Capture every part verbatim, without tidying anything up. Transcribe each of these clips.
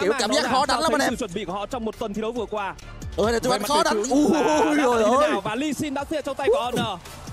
kiểu cảm giác khó đánh lắm anh em. Sự chuẩn bị của họ trong một tuần thi đấu vừa qua. Ừ, tụi anh khó đánh. Ui rồi ơi. Và Lee Sin đã xuyên trong tay của Oner.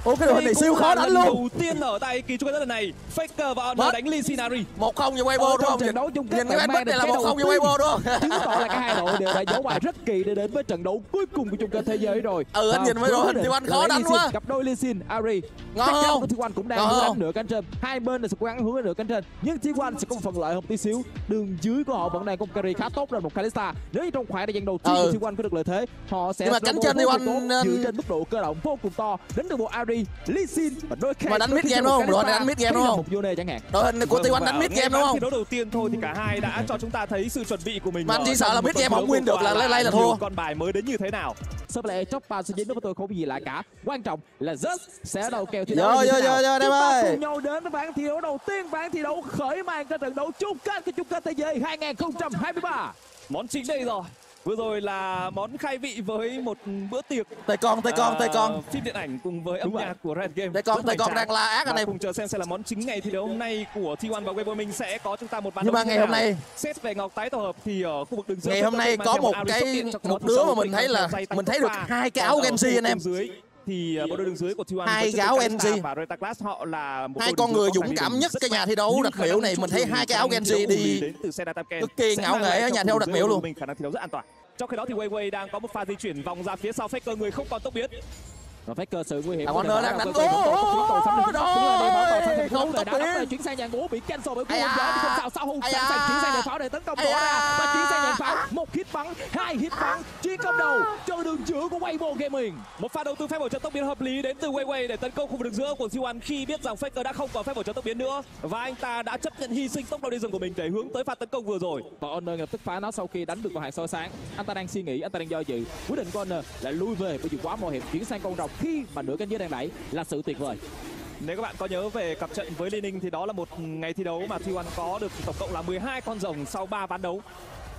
Ô cái đội này siêu khó đánh luôn. Đầu tiên ở tại kỳ chung kết lần này, Faker và Oner đánh Lee Sin Ari. một không cho Weibo đúng không? Trận đấu chung kết lần này là một không cho Weibo đúng không? Chứng tỏ là cả hai đội đều đã giấu bài rất kỳ để đến với trận đấu cuối cùng của chung kết thế giới rồi. Ừ anh nhìn với đội hình tụi anh khó đánh quá. Cặp đôi Lee Sin Ari. Ngon không? T một cũng đang hướng đến nửa cánh trên. Hai bên là sẽ cố gắng hướng đến nửa cánh trên. Nhưng T một sẽ có một phần lợi hơn tí xíu. Đường dưới của họ vẫn đang có một carry khá tốt là một Kalista. Nếu như trong khoảng thời gian đầu tiên T một có được lợi thế, họ sẽ cánh trên T một giữ trên mức độ cơ động vô cùng to đến từ bộ Ari, Lee Sin và đôi khi mà đánh mid game đúng không? Đội này đánh mid game đúng không? Đội hình của T một đánh mid game đúng không? Đấu đầu tiên thôi thì cả hai đã cho chúng ta thấy sự chuẩn bị của mình. Anh chỉ sợ là mid game không win được là Lai là thua. Con bài mới đến như thế nào? Sớm lẽ chóp ba sẽ dính đối với tôi không gì lạ cả. Quan trọng là Zeus sẽ đầu kèo thi đấu như thế nào. Chúng ta cùng nhau đến với ván thi đấu đầu tiên, ván thi đấu khởi màn cho trận đấu chung kết của chung kết thế giới hai không hai ba. Món chính đây rồi. Vừa rồi là món khai vị với một bữa tiệc tay con tay con tay con phim điện ảnh cùng với âm nhạc của Red Game. Tay con tay con đang là ác anh em cùng chờ xem sẽ là món chính ngày thi đấu hôm nay của T một và Weibo mình sẽ có chúng ta một ván. Nhưng mà ngày hôm nay xét về ngọc tái tổ hợp thì ở khu vực đường dưới ngày hôm nay có một cái một đứa mà mình thấy là mình thấy được hai cái áo em xê anh em thì bộ đôi đường dưới của T một hai áo Genji và Reta Class họ là một hai con người dũng cảm nhất cái nhà thi đấu đặc biểu này. Mình thấy hai cái áo Genji đi cực kỳ ngạo nghễ ở nhà thi đấu đặc biểu luôn. Mình khả năng thi đấu rất an toàn. Trong khi đó thì Wayway đang có một pha di chuyển vòng ra phía sau. Faker người không còn tốc biến. Và Faker sự nguy hiểm. Oner đang đánh gỗ. Không tốc biến. Chuyển sang dàn gỗ bị cancel bởi quân gió. Không sao sau hụt. Chuyển sang dàn pháo để tấn công Dora. Và chuyển sang dàn pháo. Một hit bắn, hai hit bắn. Chuyến công đầu cho đường giữa của Weibo Gaming. Một pha đầu tư phép bổ trợ tốc biến hợp lý đến từ Wayway để tấn công khu vực đường giữa của T một khi biết rằng Faker đã không còn phép bổ trợ tốc biến nữa và anh ta đã chấp nhận hy sinh tốc độ đi rừng của mình để hướng tới pha tấn công vừa rồi. Và Oner lập tức phá nó sau khi đánh được vào hàng soi sáng. Anh ta đang suy nghĩ, anh ta đang do dự. Quyết định của Oner là lui về bởi vì quá mạo hiểm. Chuyển sang con rồng khi mà nửa cánh dưới đang đẩy là sự tuyệt vời. Nếu các bạn có nhớ về cặp trận với Liên Ninh thì đó là một ngày thi đấu mà T một có được tổng cộng là mười hai con rồng sau ba ván đấu.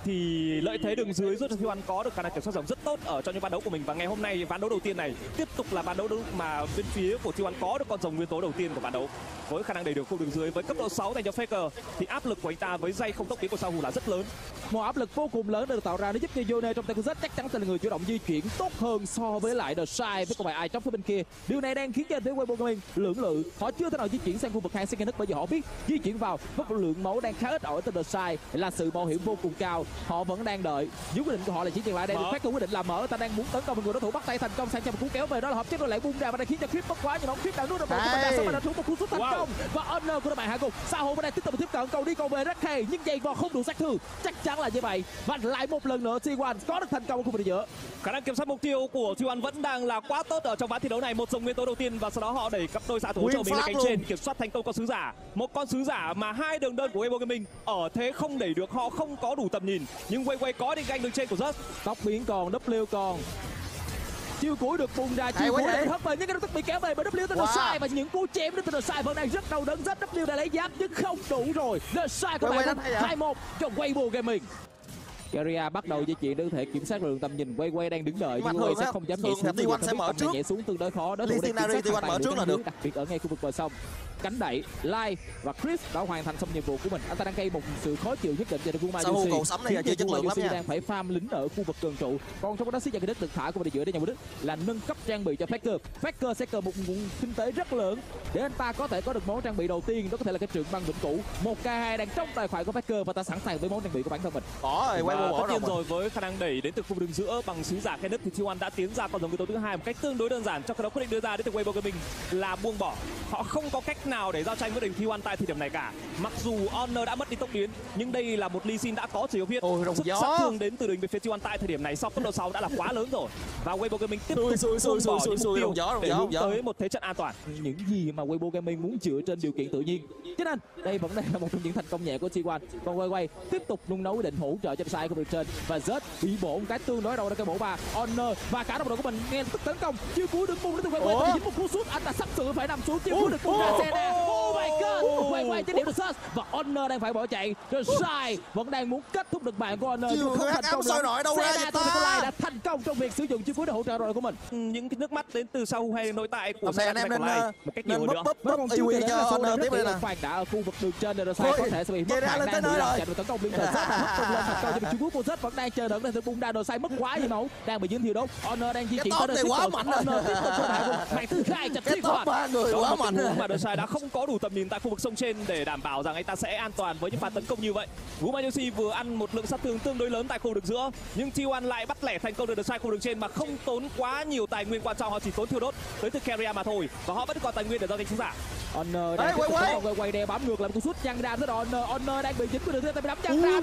Thì lợi thế đường dưới giúp cho T một có được khả năng kiểm soát rồng rất tốt ở trong những ván đấu của mình. Và ngày hôm nay ván đấu đầu tiên này tiếp tục là ván đấu mà bên phía của T một có được con rồng nguyên tố đầu tiên của ván đấu. Với khả năng đẩy được khu đường dưới với cấp độ sáu dành cho Faker thì áp lực của anh ta với dây không tốc biến của Xiaohu là rất lớn. Một áp lực vô cùng lớn được tạo ra để giúp cho Yone trong tay của Zed chắc chắn sẽ là người chủ động di chuyển tốt hơn so với lại TheShy với con bài ai trong phía bên kia. Điều này đang khiến cho phía Weibo Gaming lưỡng lự, họ chưa thể nào di chuyển sang khu vực hai second bởi vì họ biết di chuyển vào với một lượng máu đang khá ít ở từ TheShy là sự mạo hiểm vô cùng cao. Họ vẫn đang đợi. Dưới quyết định của họ là chỉ dừng lại đây. Phát quyết định là mở, ta đang muốn tấn công người đối thủ bắt tay thành công sang cho một cú kéo về đó là hợp chất rồi lại bung ra và đang khiến cho Krip bất quá nhưng bóng Krip đã nuốt được một cú sút thành công và Oner của đội bạn hạ gục. Xiaohu bên đây tiếp tục tiếp cận cầu đi cầu về rất hay nhưng giày vò không đủ sát thương. Chắc chắn là như vậy và lại một lần nữa T một có được thành công ở khu vực giữa. Khả năng kiểm soát mục tiêu của T một vẫn đang là quá tốt ở trong ván thi đấu này. Một dòng nguyên tố đầu tiên và sau đó họ đẩy cặp đôi xạ thủ cho mình lên cánh trên kiểm soát thành công con sứ giả. Một con sứ giả mà hai đường đơn của Weibo Gaming ở thế không đẩy được, họ không có đủ tầm nhìn nhưng Wayway có định ganh đường trên của Zeus. Tóc biến còn, W còn. Chiêu cuối được bung ra, chiêu cuối đã hấp về những cái động tác bị kéo về bởi W từ TheShy và những cú chém đến từ TheShy vẫn đang rất đau đớn. Rất W đã lấy giáp nhưng không đủ rồi. TheShy của bạn hai một cho Weibo Gaming. Keria bắt đầu di chuyển đơn thể kiểm soát lượng tầm nhìn. Wayway đang đứng đợi nhưng Wayway sẽ không dám nhảy xuống. T một sẽ mở trước. Nhảy xuống tương đối khó. Đối thủ đang kiểm soát T một mở trước là được. Đặc biệt ở ngay khu vực bờ sông. Cánh đẩy, Lai và Chris đã hoàn thành xong nhiệm vụ của mình. Anh ta đang gây một sự khó chịu nhất định cho đội Gumayusi. Cầu sắm này là chưa chất lượng lắm nha. Đang phải farm lính ở khu vực cường trụ. Còn trong đó, Sứ Giả Kỳ Đức được thả của đội giữa để nhà Mục Đức là nâng cấp trang bị cho Faker. Faker sẽ cần một nguồn kinh tế rất lớn để anh ta có thể có được món trang bị đầu tiên. Đó có thể là cái trượng băng vĩnh cửu. một k hai đang trong tài khoản của Faker và ta sẵn sàng với món trang bị của bản thân mình. Có rồi, Weibo bỏ rồi. Rồi với khả năng đẩy đến từ khu vực đường giữa bằng Sứ Giả Kỳ Đức thì T một đã tiến ra con dòng người tố thứ hai một cách tương đối đơn giản. Trong khi đó quyết định đưa ra đến từ Weibo Gaming là buông bỏ. Họ không có cách nào để giao tranh với đỉnh T một tại thời điểm này cả. Mặc dù Oner đã mất đi tốc biến nhưng đây là một Lee Sin đã có chiều viết. Ôi, sức sát thương đến từ đỉnh về phía T một tại thời điểm này sau cấp độ sáu đã là quá lớn rồi. Và Weibo Gaming tiếp tục xui xui xui đồng gió để hướng tới một thế trận an toàn. Những gì mà Weibo Gaming muốn dựa trên điều kiện tự nhiên. Cho nên đây vẫn đang là một trong những thành công nhẹ của T một. Còn Wayway tiếp tục nung nấu định hỗ trợ chăm sai của việc trên và Zed bị bổ một cái tương đối đầu ra cái bổ ba. Oner và cả đồng đội của mình nghe tức tấn công. Chiêu cuối được bung đến từ Wayway dính một cú sút, anh ta sắp sửa phải nằm xuống. Chiêu cuối được bung ra. Oh my god! Wayway trên điểm của Sylas và Oner đang phải bỏ chạy. TheShy vẫn đang muốn kết thúc được mạng của Oner nhưng không thành công được. Senna từ của Lai đã thành công trong việc sử dụng chiếc cuối để hỗ trợ đội của mình. Những nước mắt đến từ sau hay nội tại của Senna này của Lai một cách nhiều nữa. Vẫn còn chưa kể đến là số tiếp đây là phản đã ở khu vực đường trên để Sylas có thể sẽ bị mất mạng, đang bị chặn và tấn công liên tục. Zed vẫn đang chờ đợi để bung ra, Sylas mất quá nhiều máu, đang bị dính thiêu đốt. Oner đang di chuyển tới tiếp tục. Oner tiếp tục mạng thứ hai chặt tiếp vào. Ba người quá mạnh mà TheShy đã không có đủ tầm nhìn tại khu vực sông trên để đảm bảo rằng anh ta sẽ an toàn với những pha tấn công như vậy. Gumayusi vừa ăn một lượng sát thương tương đối lớn tại khu vực giữa, nhưng tê một lại bắt lẻ thành công được TheShy khu vực trên mà không tốn quá nhiều tài nguyên quan trọng, họ chỉ tốn thiêu đốt tới từ Keria mà thôi và họ vẫn còn tài nguyên để giao dịch sứ giả. Oner đang quay quay đè bám ngược làm cú sút nhăn ra rất đòn. Oner đang bị dính của đường thứ đấm nhăn ra là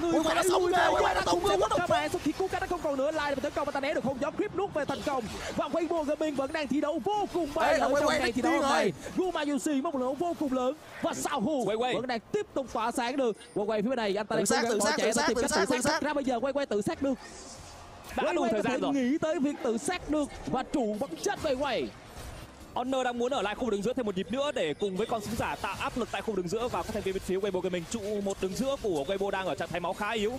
người phải lui về quay đã tung ra một các bạn sau khi cú cắt đã không còn nữa. Lai tấn công và ta né được không gió, Krip nuốt về thành công và Weibo Gaming vẫn đang thi đấu vô cùng bay ở trong này thi đấu này. Gumayusi một lượng vô cùng lớn và Xiaohu vẫn đang tiếp tục tỏa sáng được. Wayway phía bên này anh ta đang cố gắng bỏ chạy và tìm cách tự sát ra. Bây giờ Wayway tự sát được đã đủ thời gian rồi, nghĩ tới việc tự sát được và trụ bắn chết Wayway. Oner đang muốn ở lại khu đường giữa thêm một nhịp nữa để cùng với con sứ giả tạo áp lực tại khu đường giữa và các thành viên bên phía Weibo Gaming. Trụ một đường giữa của Weibo đang ở trạng thái máu khá yếu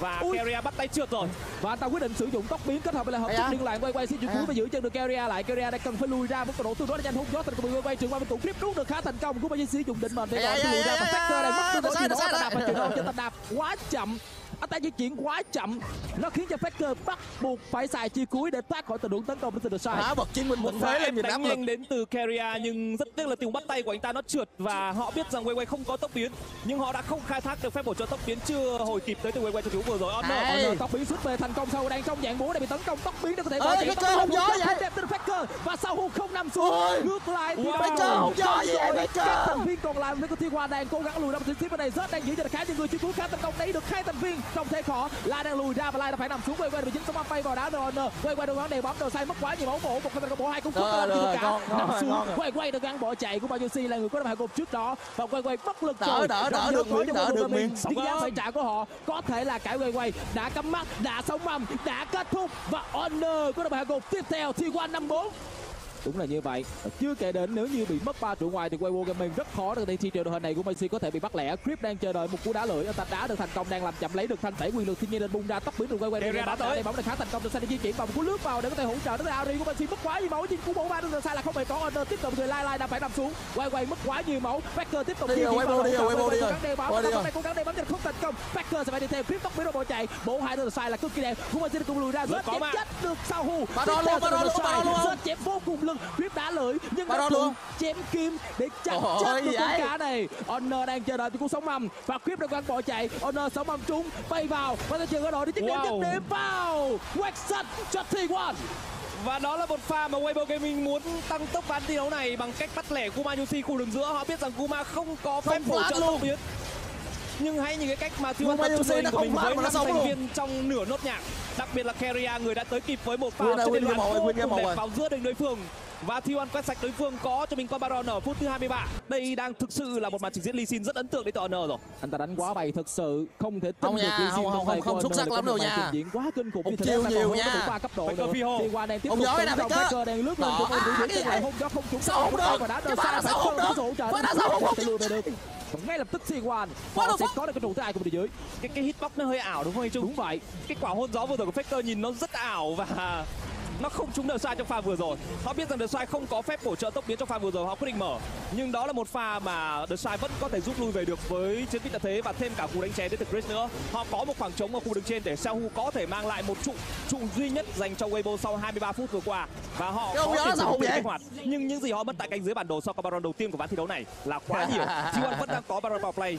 và Ui. Keria bắt tay trượt rồi và anh ta quyết định sử dụng tốc biến kết hợp với là hợp à. Liên lạc Weiway xin chuyển à. Cuối và giữ chân được Keria lại. Keria đang cần phải lùi ra với tốc độ tương đối là nhanh, hút gió thành công của Weiway trường qua bên tủ Krip rút được khá thành công của Weiway sử dụng định mệnh để gọi lùi ra và Faker đang mất tương đối nhiều máu, đạp và chuyển đầu cho ta đạp quá chậm. Anh ta di chuyển quá chậm, nó khiến cho Faker bắt buộc phải xài chi cuối để thoát khỏi tình huống tấn công đến từ TheShy. Hóa vật chiến binh vẫn thế lên đánh nhanh đến từ Keria nhưng rất tiếc là tiếng bắt tay của anh ta nó trượt và họ biết rằng Wayway không có tốc biến nhưng họ đã không khai thác được phép bổ trợ tốc biến chưa hồi kịp tới từ Wayway cho cứu vừa rồi. Oner tốc biến xuất về thành công sau đang trong dạng múa để bị tấn công tốc biến để có thể bỏ chạy. Faker không gió vậy đẹp từ Faker và Xiaohu không nằm xuống ngược lại thì Faker không gió vậy. Faker thành viên còn lại với con T một đang cố gắng lùi ra một chút xíu bên này. Zed đang giữ cho khá nhiều người chi cuối khá tấn công đấy được hai thành viên. Trong thế khó, Lai đang lùi ra và Lai đã phải nằm xuống. Wayway bị dính sóng bay vào đá rồi. Wayway được gắn đầy bóng, Sai mất quá nhiều máu, bổ một cái bóng hai cú sút lên được cả. Nằm xuống. Wayway được gắn bỏ chạy của Gumayusi là người có đâm hai cột trước đó và Wayway bất lực rồi. Đỡ đỡ được miếng, đỡ được miếng. Những giá phải trả của họ có thể là cả Wayway đã cắm mắt, đã sống mầm, đã kết thúc và Oner có đâm hai cột tiếp theo tê một năm bốn. Đúng là như vậy. Chưa kể đến nếu như bị mất ba trụ ngoài thì Weibo Gaming rất khó để có thể thi triển đội hình này của Messi có thể bị bắt lẻ. Krip đang chờ đợi một cú đá lưỡi, anh ta đá được thành công, đang làm chậm lấy được thanh tẩy quyền lực thiên nhiên nên bung ra tóc biến được Weibo. Đây bóng này khá thành công được Senna di chuyển vào một cú lướt vào để có thể hỗ trợ đến Ari của Messi mất quá nhiều máu nhưng cú bổ ba được sai là không hề có. Oner tiếp tục người Lai Lai đang phải nằm xuống. Weibo mất quá nhiều máu. Faker tiếp tục di chuyển vào Weibo đi rồi. Cố gắng để bóng không thành công. Faker sẽ phải đi theo Krip tóc biến rồi bỏ chạy. Bổ hai được sai là cực kỳ đẹp. Của Messi cũng lùi ra rất chết được Xiaohu. Chém vô cùng Krip đá lưỡi nhưng đã luôn chém kim để chặt chết được con cá này. Oner đang chờ đợi cú sóng mầm và Krip đang bỏ chạy. Oner sóng mầm trúng bay vào và ta chờ cơ đội để tiếp điểm tiếp điểm vào quét sạch cho tê một. Và đó là một pha mà Weibo Gaming muốn tăng tốc ván thi đấu này bằng cách bắt lẻ Gumayusi khu đường giữa. Họ biết rằng Guma không có phép bổ trợ tốc biến nhưng hãy những cái cách mà T một tập trung của mình với năm thành viên trong nửa nốt nhạc, đặc biệt là Keria người đã tới kịp với một pha trên đường vô cùng đẹp vào giữa đường đối phương và tê một quét sạch đối phương có cho mình con Baron ở phút thứ hai mươi ba. Đây đang thực sự là một màn trình diễn Lee Sin rất ấn tượng đến từ Oner rồi. Anh ta đánh quá bày thực sự, không thể tin được Lee Sin không phải không xuất sắc lắm đâu nha. Trình diễn quá kinh khủng như thế này còn có ba cấp độ nữa. tê một đang tiếp tục tấn công đang lướt lên của đối phương lại không có không trúng sao không được. Và đã được sai phải không có hỗ trợ. Lùi về được. Ngay lập tức tê một họ sẽ có được cái trụ thứ hai của bên dưới. Cái cái hitbox nó hơi ảo đúng không anh Trung? Đúng vậy. Cái quả hôn gió vừa rồi của Faker nhìn nó rất ảo và nó không trúng TheShy trong pha vừa rồi. Họ biết rằng TheShy không có phép bổ trợ tốc biến trong pha vừa rồi, họ quyết định mở. Nhưng đó là một pha mà TheShy vẫn có thể rút lui về được với chiến tích ưu thế và thêm cả cú đánh chén đến từ Chris nữa. Họ có một khoảng trống ở khu đường trên để Xiaohu có thể mang lại một trụ trụ duy nhất dành cho Weibo sau hai mươi ba phút vừa qua và họ không có thể không kích hoạt. Nhưng những gì họ mất tại cánh dưới bản đồ sau con Baron đầu tiên của ván thi đấu này là quá nhiều. tê một vẫn đang có Baron power play.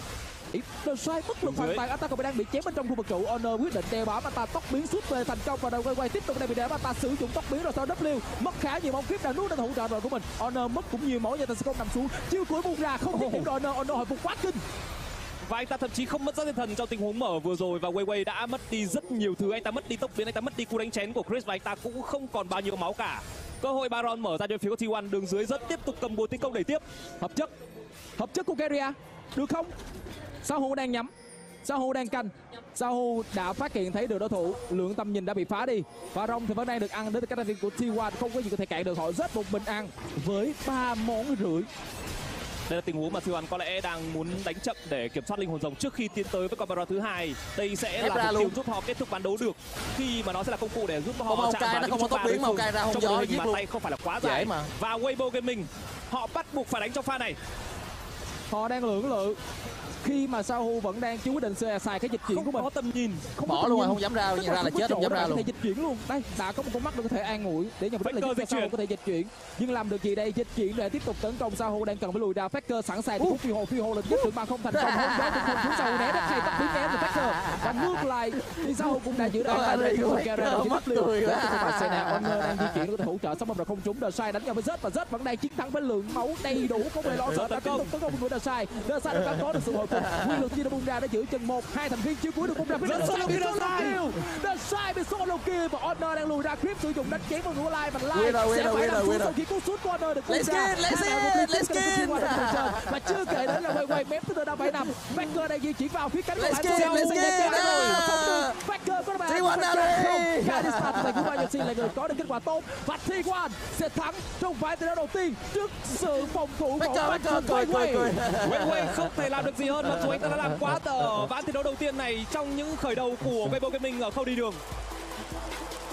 TheShy bất lực hoàn toàn, anh ta còn đang bị chém bên trong khu vực trụ. Oner quyết định đeo bám, anh ta tóc biến suốt về thành công và đầu Wayway tiếp tục đang bị đeo bám, anh ta sử dụng tóc biến rồi sau W mất khá nhiều máu. Krip đã nuốt đến hỗ trợ rồi của mình. Oner mất cũng nhiều máu nhưng ta sẽ không nằm xuống, chiêu cuối bung ra không tiếp điểm rồi. Oner Oner hồi phục quá kinh và anh ta thậm chí không mất rất tinh thần trong tình huống mở vừa rồi và Wayway đã mất đi rất nhiều thứ. Anh ta mất đi tốc biến, anh ta mất đi cú đánh chén của Chris và anh ta cũng không còn bao nhiêu máu cả. Cơ hội Baron mở ra cho phía của tê một, đường dưới rất tiếp tục cầm búa tấn công đẩy tiếp. Hợp chất hợp chất của Keria được không? Xiaohu đang nhắm, Xiaohu đang canh, Xiaohu đã phát hiện thấy được đối thủ, lượng tầm nhìn đã bị phá đi và Rong thì vẫn đang được ăn đến từ các thành viên của tê một, không có gì có thể cản được họ, rất một mình ăn với ba món rưỡi. Đây là tình huống mà T một có lẽ đang muốn đánh chậm để kiểm soát linh hồn rồng trước khi tiến tới với con Baron thứ hai. Đây sẽ là mục tiêu giúp họ kết thúc ván đấu được, khi mà nó sẽ là công cụ để giúp họ chạm vào những pha đối phương trong đội hình mà tay không phải là quá dài. Mà. Và Weibo Gaming họ bắt buộc phải đánh trong pha này. Họ đang lưỡng lự khi mà Xiaohu vẫn đang chưa quyết định xài cái dịch chuyển của mình. Không có tầm nhìn, không bỏ luôn rồi, không dám ra, ra là chết, không dám ra luôn. Dịch chuyển luôn. Đây, đã có một con mắt để có thể an ủi để nhằm là giúp Xiaohu có thể dịch chuyển. Nhưng làm được gì đây? Dịch chuyển để tiếp tục tấn công. Xiaohu đang cần phải lùi ra. Faker sẵn sàng để phi hồ, phi hồ là tiếp được mà không thành công. Không đó, không chúng Xiaohu né đất hay tập biến né từ Faker và ngược lại thì Xiaohu cũng đã giữ được anh đây của Keria mất liều. Senna Oner đang di chuyển có thể hỗ trợ xong rồi không trúng. TheShy đánh nhau với Zed và Zed vẫn đang chiến thắng với lượng máu đầy đủ của người lo sợ đã công tấn công của TheShy. TheShy đã có được sự hồi phục. Quy luật chia đã bung ra đã giữ chừng một hai thành viên chiếu cuối được bung ra. TheShy bị solo kill, TheShy bị solo kill và Oner đang lùi ra. Krip sử dụng đánh chém vào ngũ Lai và Lai sẽ phải làm xuống sau khi cú sút của Oner được bung ra. Và chưa kể đến là Wayway mép thứ tư đã phải nằm. Faker đang di chuyển vào phía cánh của bạn Xiao rồi. Faker có bạn không? Kalista của Gumayusi là người có được kết quả tốt và T một sẽ thắng trong ván thi đấu đầu tiên trước sự phòng thủ của Wayway. Wayway không thể làm được gì hơn mặc dù anh ta đã làm quá tờ ván thi đấu đầu tiên này trong những khởi đầu của Weibo Gaming ở khâu đi đường.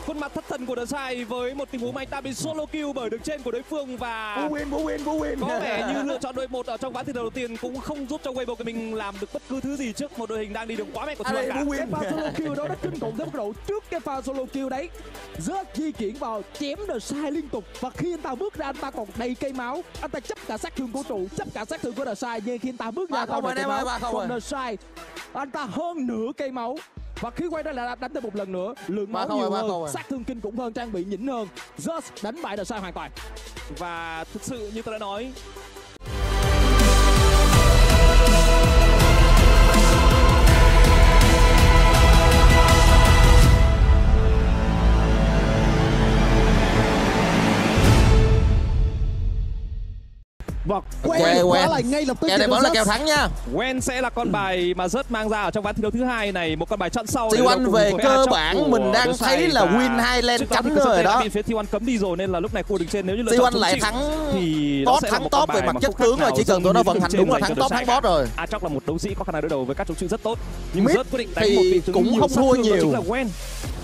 Khuôn mặt thất thần của TheShy với một tình huống mà anh ta bị solo kill bởi đường trên của đối phương và win, win, win. Có vẻ như lựa chọn đội một ở trong ván thi đấu đầu tiên cũng không giúp cho Weibo Gaming làm được bất cứ thứ gì trước một đội hình đang đi đường quá mạnh của T một cả. Cái pha solo kill đó đã kinh khủng tới mức độ trước cái pha solo kill đấy. Zed di chuyển vào chém TheShy liên tục và khi anh ta bước ra anh ta còn đầy cây máu. Anh ta chấp cả sát thương của trụ, chấp cả sát thương của TheShy nhưng khi anh ta bước ra còn đầy máu. Còn TheShy anh ta hơn nửa cây máu. Và khi quay ra lại đánh thêm một lần nữa, lượng máu nhiều hơn, sát thương kinh khủng hơn, trang bị nhỉnh hơn. Zeus đánh bại TheShy hoàn toàn. Và thực sự như tôi đã nói, và Gwen quá là ngay lập tức kèo này vẫn là kèo thắng nha. Gwen sẽ là con bài mà Zed mang ra ở trong ván thi đấu thứ hai này, một con bài chọn sau. T một về cơ bản mình đang thấy là win hai lên cánh rồi đó. Phía T một cấm đi rồi nên là lúc này khu đường trên nếu như T một lại thắng thì tốt, thắng top về mặt chất tướng rồi, chỉ cần tụi nó vận hành đúng là thắng top thắng boss rồi. Aatrox là một đấu sĩ có khả năng đối đầu với các chống chữ rất tốt nhưng Zed quyết định đánh một vị tướng cũng không thua nhiều chính là Gwen.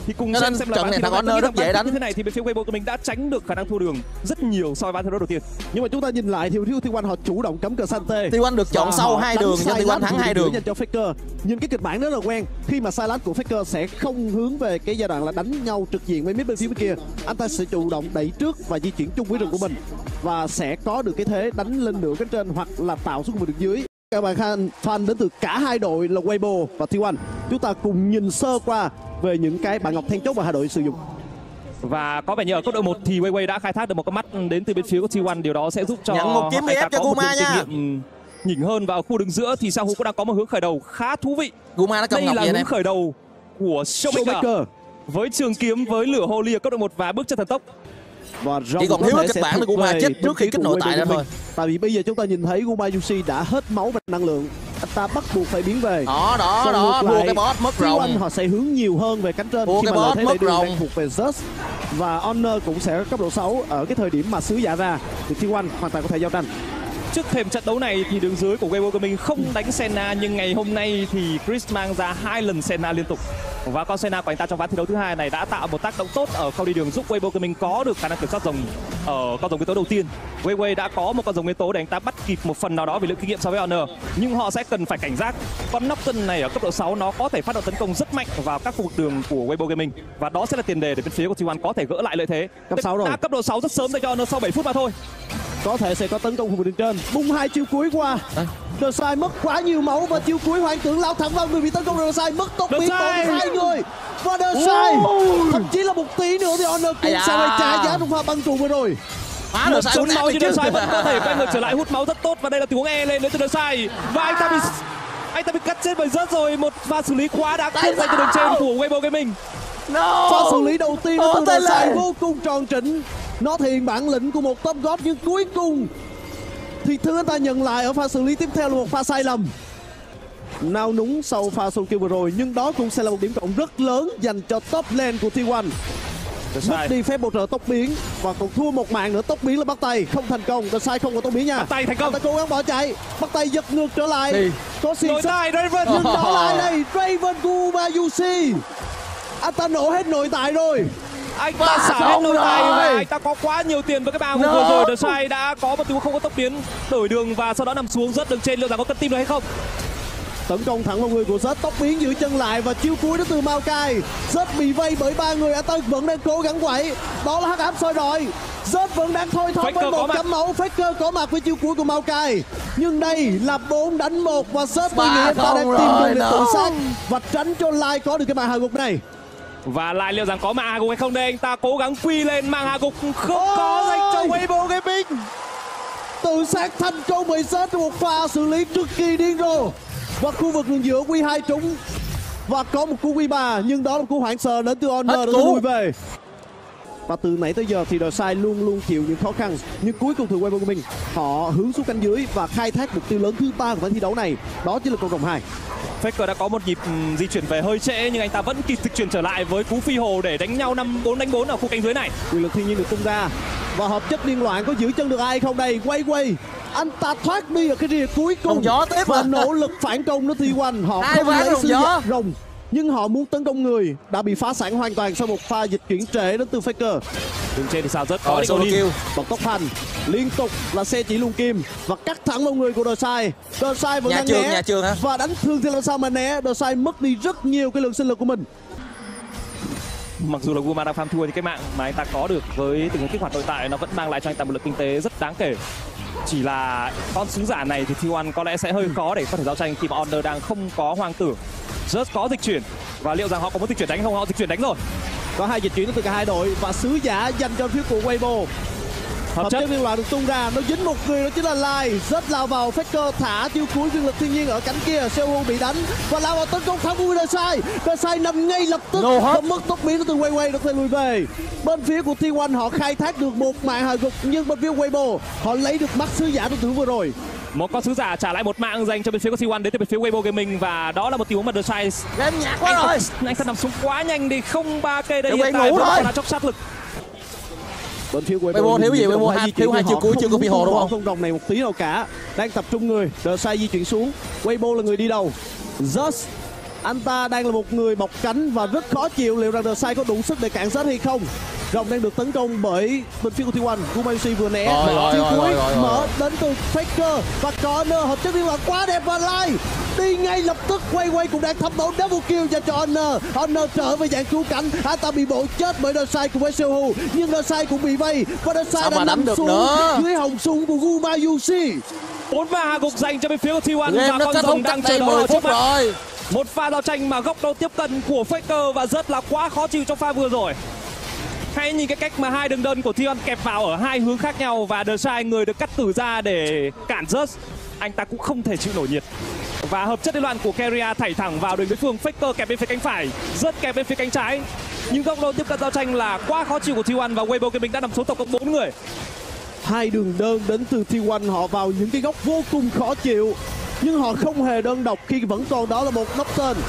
Thì cùng xem xem là trận này thằng Oner rất dễ đánh như thế này thì bên phía Weibo của mình đã tránh được khả năng thua đường rất nhiều so với ván thi đấu đầu tiên. Nhưng mà chúng ta nhìn lại thì T một họ chủ động cấm cờ Sante. T một được chọn sau hai đường cho T một thắng hai đường dành cho Faker. Nhưng cái kịch bản đó là quen khi mà Sylas của Faker sẽ không hướng về cái giai đoạn là đánh nhau trực diện với mid bên phía bên kia. Anh ta sẽ chủ động đẩy trước và di chuyển chung với rừng của mình và sẽ có được cái thế đánh lên nửa cánh trên hoặc là tạo xuống một đường dưới. Các bạn fan fan đến từ cả hai đội là Weibo và T một. Chúng ta cùng nhìn sơ qua về những cái bản ngọc then chốt mà hai đội sử dụng. Và có vẻ như ở cấp độ một thì Weiwei đã khai thác được một cái mắt đến từ bên phía của T một, điều đó sẽ giúp cho một anh ta có một kinh nghiệm nhỉnh hơn. Và ở khu đứng giữa thì Xiaohu cũng đang có một hướng khởi đầu khá thú vị. Guma đã cầm ngọc. Đây là hướng khởi đầu của Showmaker với trường kiếm, với lửa Holy ở cấp độ một và bước chân thần tốc. Và chỉ còn thiếu kịch bản là Guma chết trước khi kích nội tại ra thôi. Tại vì bây giờ chúng ta nhìn thấy Gumayusi đã hết máu và năng lượng, anh ta bắt buộc phải biến về. Đó đó Xong đó, thua cái boss mất rồng. Anh họ sẽ hướng nhiều hơn về cánh trên khi cái mà lợi thế mất rồng đang thuộc về Zeus. Và Oner cũng sẽ cấp độ sáu ở cái thời điểm mà sứ giả ra thì T một hoàn toàn có thể giao tranh. Trước thềm trận đấu này thì đứng dưới của Weibo Gaming không đánh Senna nhưng ngày hôm nay thì Chris mang ra hai lần Senna liên tục. Và con Senna của anh ta trong ván thi đấu thứ hai này đã tạo một tác động tốt ở khâu đi đường giúp Weibo Gaming có được khả năng kiểm soát rồng ở con rồng nguyên tố đầu tiên. Weiwei đã có một con rồng nguyên tố để anh ta bắt kịp một phần nào đó về lượng kinh nghiệm so với Oner, nhưng họ sẽ cần phải cảnh giác. Con Nocturne này ở cấp độ sáu nó có thể phát động tấn công rất mạnh vào các khu vực đường của Weibo Gaming và đó sẽ là tiền đề để bên phía của T một có thể gỡ lại lợi thế. Cấp sáu rồi. Đã cấp độ sáu rất sớm để cho Oner sau bảy phút mà thôi. Có thể sẽ có tấn công khu vực đường trên. Bung hai chiêu cuối qua. À. TheShy mất quá nhiều máu và chiêu cuối hoàng tưởng lao thẳng vào người bị tấn công của TheShy, mất tốc biến còn hai người và TheShy thậm chí là một tí nữa thì Oner cũng sẽ phải trả giá trong pha băng trụ vừa rồi. Phá được máu máu nhưng TheShy vẫn có thể quay ngược trở lại hút máu rất tốt và đây là tình huống e lên đến từ TheShy và anh ta bị anh ta bị cắt chết bởi rớt rồi, một pha xử lý quá đáng tiếc dành cho đường trên của Weibo Gaming. No. Pha xử lý đầu tiên của TheShy vô cùng tròn trĩnh, nó thiền bản lĩnh của một top god nhưng cuối cùng thì thứ anh ta nhận lại ở pha xử lý tiếp theo là một pha sai lầm nao núng sau pha solo kill vừa rồi, nhưng đó cũng sẽ là một điểm cộng rất lớn dành cho top lane của T một. TheShy đi phép bột trợ tốc biến và còn thua một mạng nữa, tốc biến là bắt tay không thành công. TheShy không có tốc biến nha, bắt tay thành công, bắt tay cố gắng bỏ chạy, bắt tay giật ngược trở lại thì... có xin sai Raven nhưng đó oh. lại đây Raven Gumayusi, anh ta nổ hết nội tại rồi, anh ta xả hết nội tại và anh ta có quá nhiều tiền với cái bàn no. vừa rồi. TheShy đã có một thứ không có tốc biến, đổi đường và sau đó nằm xuống rất đường trên, liệu rằng có cân tim được hay không. Tấn công thẳng vào người của Zed, tốc biến giữ chân lại và chiêu cuối đến từ Maokai. Zed bị vây bởi ba người, anh ta vẫn đang cố gắng quậy. Đó là hắc ám soi đòi. Zed vẫn đang thôi thóp với một chấm máu. Faker có mặt với chiêu cuối của Maokai. Nhưng đây là bốn đánh một và Zed bị nghĩ anh ta đang tìm đường để tự sát và tránh cho Lai có được cái màn hạ gục này. Và Lai liệu rằng có màn hạ gục hay không đây, anh ta cố gắng quy lên màn hạ gục không Ôi. có dành cho Weibo Gaming. Tự sát thành công bởi Zed, một pha xử lý cực kỳ điên rồ. Và khu vực đường giữa quy hai trúng và có một cú quy ba, nhưng đó là cú hoảng sợ đến từ Oner để lùi về. Và từ nãy tới giờ thì TheShy luôn luôn chịu những khó khăn, nhưng cuối cùng thì Weibo của mình họ hướng xuống cánh dưới và khai thác mục tiêu lớn thứ ba của ván thi đấu này, đó chính là cộng đồng hai. Faker đã có một nhịp di chuyển về hơi trễ nhưng anh ta vẫn kịp thực chuyển trở lại với cú phi hồ để đánh nhau năm bốn đánh bốn ở khu cánh dưới này. Quyền lực thiên nhiên được tung ra và hợp chất điên loạn có giữ chân được ai không đây? Wayway, anh ta thoát đi ở cái rìa cuối cùng gió tiếp và à. nỗ lực phản công nó T một. Họ Ai không lấy sự giật rồng nhưng họ muốn tấn công người đã bị phá sản hoàn toàn sau một pha dịch chuyển trễ đến từ Faker. Đường trên thì sao rất có kill, bật tốc hành liên tục là xe chỉ lung kim và cắt thẳng vào người của TheShy. TheShy vẫn đang né và đánh thương thì làm sao mà né. TheShy mất đi rất nhiều cái lượng sinh lực của mình. Mặc dù là Guma đang farm thua thì cái mạng mà anh ta có được với tình huống kích hoạt nội tại nó vẫn mang lại cho anh ta một lực kinh tế rất đáng kể. Chỉ là con súng giả này thì tê một có lẽ sẽ hơi khó để có thể giao tranh khi mà Oner đang không có hoàng tử. Rất có dịch chuyển và liệu rằng họ có muốn dịch chuyển đánh không? Họ dịch chuyển đánh rồi. Có hai dịch chuyển từ cả hai đội và sứ giả dành cho phía của Weibo. Hợp chất viên loại được tung ra, nó dính một người đó chính là Lai. Rất lao vào Faker, thả chiêu cuối viên lực thiên nhiên ở cánh kia. Xiaohu bị đánh và lao vào tấn công thắng của TheShy. TheShy nằm ngay lập tức, không mất tốc biến từ Wayway, nó phải lùi về. Bên phía của tê một họ khai thác được một mạng hạ gục nhưng bên phía Weibo họ lấy được mắt sứ giả tương tự vừa rồi. Một con sứ giả trả lại một mạng dành cho bên phía của tê một đến từ bên phía Weibo Gaming và đó là một tình huống mà TheShy lên nhạc quá rồi. Anh ta nằm xuống quá nhanh đi, không ba k đây Điều hiện tại vẫn là chốc sát lực. Bên phía Weibo thiếu gì? Weibo hai thiếu hai chiều cuối chưa có phi hồ đúng không? Không đồng này một tí nào cả. Đang tập trung người. TheShy di chuyển xuống. Weibo là người đi đầu. Zeus, anh ta đang là một người bọc cánh và rất khó chịu. Liệu rằng TheShy có đủ sức để cản Zeus hay không? Rồng đang được tấn công bởi bên phía của tê một. Gumayusi vừa né. Chiều cuối mở đến từ Faker và có Oner, hợp chất liên lạc quá đẹp và Lai đi ngay lập tức. Wayway cũng đang thấm bóng double kill dành cho Oner. Oner trở về dạng cứu cảnh, anh ta bị bổ chết bởi TheShy cùng với Xiaohu, nhưng TheShy cũng bị vây và TheShy đã nằm xuống dưới hồng súng của Gumayusi. Bốn pha hạ gục dành cho bên phía của tê một và con rồng đang chờ đón trước mặt rồi. Một pha giao tranh mà góc độ tiếp cận của Faker và rất là quá khó chịu trong pha vừa rồi. Hãy nhìn cái cách mà hai đường đơn của tê một kẹp vào ở hai hướng khác nhau và TheShy người được cắt tử ra để cản Zeus. Anh ta cũng không thể chịu nổi nhiệt. Và hợp chất liên loạn của Keria thảy thẳng vào đường đối phương. Faker kẹp bên phía cánh phải, Zeus kẹp bên phía cánh trái. Nhưng góc độ tiếp cận giao tranh là quá khó chịu của tê một và Weibo Gaming đã nằm số tổng cộng bốn người. Hai đường đơn đến từ tê một họ vào những cái góc vô cùng khó chịu. Nhưng họ không hề đơn độc khi vẫn còn đó là một Nocturne.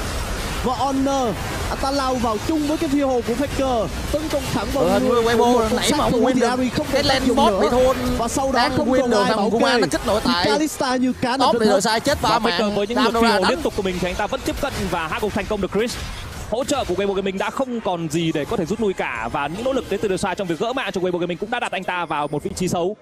Và Oner, anh ta lao vào chung với cái phi hồ của Faker, tấn công thẳng vào ừ, người Weibo nãy mà ông Ari không, không thể lên bot bị thôn và sau đó không còn ai bảo kê. Nó kích nội tại Kalista như cá nằm trên đất. TheShy chết ba mạng với những lượt phi hồ liên tục của mình thì anh ta vẫn tiếp cận và hạ gục thành công được Chris. Hỗ trợ của Weibo Gaming đã không còn gì để có thể rút lui cả và những nỗ lực đến từ TheShy trong việc gỡ mạng cho Weibo Gaming cũng đã đặt anh ta vào một vị trí xấu.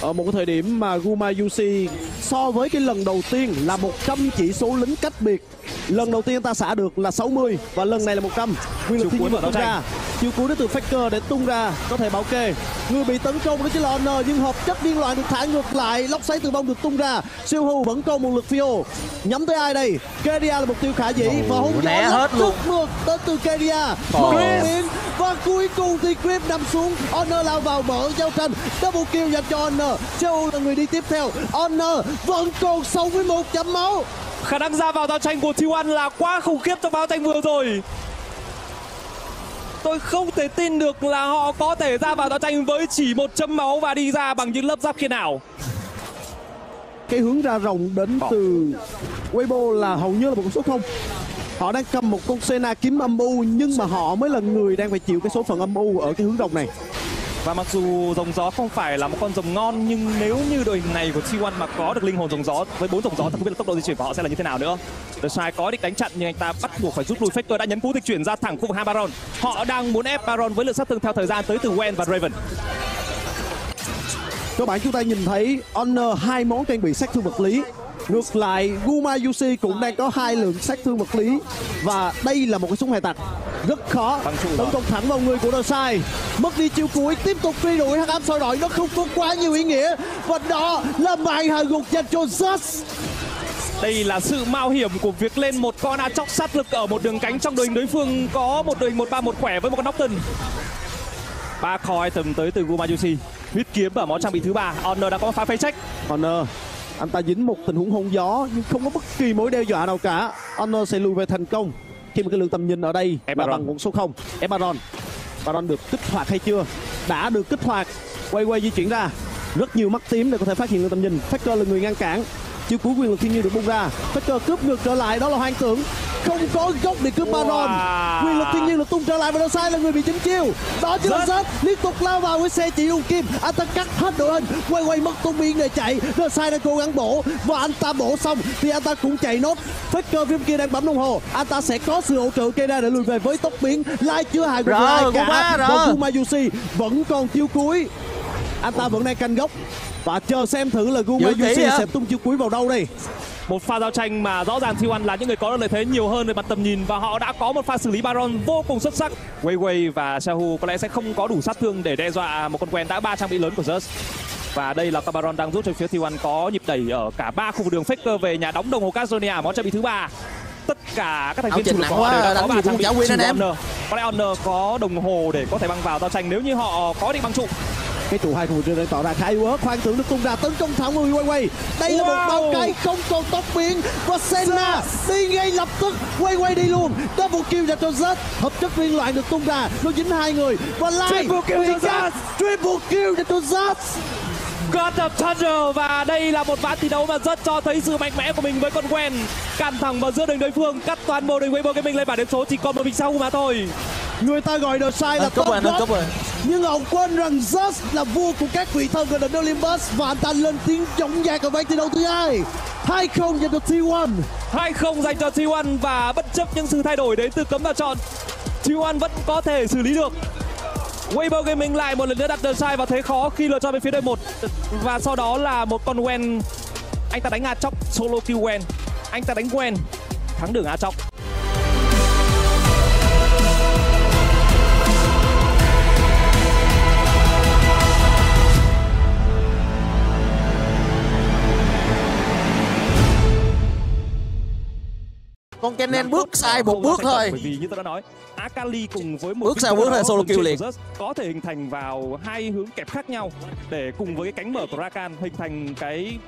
Ở một cái thời điểm mà Gumayusi so với cái lần đầu tiên là một trăm chỉ số lính cách biệt. Lần đầu tiên ta xả được là sáu mươi và lần này là một trăm. Quy lực thiên nhiên tung ra. Chiêu cuối đến từ Faker để tung ra có thể bảo kê. Người bị tấn công đó chính là Oner nhưng hợp chất điên loạn được thả ngược lại. Lốc xoáy tử vong được tung ra. Xiaohu vẫn còn một lực phi hồ. Nhắm tới ai đây? Keria là mục tiêu khả dĩ và hung gió hết luôn. Ngược tới từ Keria. Và cuối cùng thì Krip nằm xuống. Oner lao vào mở giao tranh. Double kill dành cho Oner. Xiaohu là người đi tiếp theo. Oner vẫn còn sáu mươi mốt chấm máu. Khả năng ra vào giao tranh của tê một là quá khủng khiếp trong giao tranh vừa rồi. Tôi không thể tin được là họ có thể ra vào giao tranh với chỉ một chấm máu và đi ra bằng những lớp giáp khi nào. Cái hướng ra rồng đến từ Weibo là hầu như là một con số không. Họ đang cầm một con Senna kiếm âm u, nhưng mà họ mới là người đang phải chịu cái số phận âm u ở cái hướng rồng này. Và mặc dù rồng gió không phải là một con rồng ngon, nhưng nếu như đội hình này của T một mà có được linh hồn rồng gió với bốn rồng gió thì không biết là tốc độ di chuyển của họ sẽ là như thế nào nữa. TheShy có định đánh chặn nhưng anh ta bắt buộc phải rút lui. Faker đã nhấn cú dịch chuyển ra thẳng khu vực hai Baron. Họ đang muốn ép Baron với lượng sát thương theo thời gian tới từ Gwen và Raven. Các bạn chúng ta nhìn thấy Oner hai món trang bị sát thương vật lý. Ngược lại, Gumayusi cũng đang có hai lượng sát thương vật lý. Và đây là một cái súng hải tặc rất khó. Tấn công thẳng vào người của TheShy. Mất đi chiều cuối, tiếp tục truy đuổi hắc ám soi đội, nó không có quá nhiều ý nghĩa. Và đó là màn hạ gục dành cho Zeus. Đây là sự mạo hiểm của việc lên một con Aatrox sát lực ở một đường cánh. Trong đội hình đối phương có một đội hình một ba một khỏe với một con Nocturne. Ba khói tầm tới từ Gumayusi. Huyết kiếm ở món trang bị thứ ba. Oner đã có pha face check. Oner, anh ta dính một tình huống hôn gió nhưng không có bất kỳ mối đe dọa nào cả. Oner sẽ lùi về thành công khi mà cái lượng tầm nhìn ở đây là bằng con số không. Baron, Baron được kích hoạt hay chưa? Đã được kích hoạt. Wayway di chuyển ra, rất nhiều mắt tím để có thể phát hiện lượng tầm nhìn. Faker là người ngăn cản. Chiêu cuối quyền lực thiên nhiên được bung ra. Faker cướp ngược trở lại, đó là hoang tưởng. Không có góc để cướp Baron. Wow. Quyền lực thiên nhiên được tung trở lại và TheShy là người bị chính chiêu. Đó chính là Zed liên tục lao vào với xe chỉ đu kim. Anh ta cắt hết đội hình. Quay quay mất tung biên để chạy. TheShy đang cố gắng bổ và anh ta bổ xong thì anh ta cũng chạy nốt. Faker phía kia đang bấm đồng hồ. Anh ta sẽ có sự hỗ trợ Keria để lùi về với tốc biến. Lai chưa hại của Lai cả. Còn Gumayusi vẫn còn chiêu cuối. Anh ta vẫn đang canh góc và chờ xem thử là Gumayusi sẽ tung chiêu cuối vào đâu đây. Một pha giao tranh mà rõ ràng T một là những người có lợi thế nhiều hơn về mặt tầm nhìn và họ đã có một pha xử lý Baron vô cùng xuất sắc. Wayway và Xiaohu có lẽ sẽ không có đủ sát thương để đe dọa một con Gwen đã ba trang bị lớn của Zeus. Và đây là con Baron đang rút cho phía T một, có nhịp đẩy ở cả ba khu vực đường. Faker về nhà đóng đồng hồ Casonia món trang bị thứ ba. Tất cả các thành viên chủ lực có đều đã có ba trang bị trừ Oner. Có lẽ Oner có đồng hồ để có thể băng vào giao tranh nếu như họ có định băng trụ. Cái trụ hai khu vực đang tỏ ra khá yếu ớt. Khoan tưởng được tung ra tấn công thẳng người Wayway. Đây wow. là một bao cái không còn tốc biến và Senna đi ngay lập tức. Wayway đi luôn. Double kill dành cho Zed. Hợp chất liên loạn được tung ra, nó dính hai người và Lai. Triple kill dành cho Zed. Triple kill dành cho Zed. God of Thunder. Và đây là một ván thi đấu mà rất cho thấy sự mạnh mẽ của mình với con Gwen. Cản thẳng vào giữa đường đối phương, cắt toàn bộ đường Weibo Gaming lên bảng điểm số chỉ còn một mình sau mà thôi. Người ta gọi TheShy là top God, nhưng họ quên rằng Zeus là vua của các vị thần ở đỉnh Olympus. Và anh ta lên tiếng chống dạc ở ván thi đấu thứ hai. Hai không dành cho T một, hai không dành cho T một. Và bất chấp những sự thay đổi đến từ cấm và chọn, T một vẫn có thể xử lý được. Weibo Gaming lại một lần nữa đặt TheShy vào thế khó khi lựa chọn bên phía đội một. Và sau đó là một con Gwen. Anh ta đánh Aatrox, solo kill Gwen. Anh ta đánh Gwen, thắng đường Aatrox. Con Kennen bước sai một bước thôi. Bởi vì như tôi đã nói, Akali cùng với một bước sai bước là solo kill liền. Có thể hình thành vào hai hướng kẹp khác nhau để cùng với cái cánh mở của Racan hình thành cái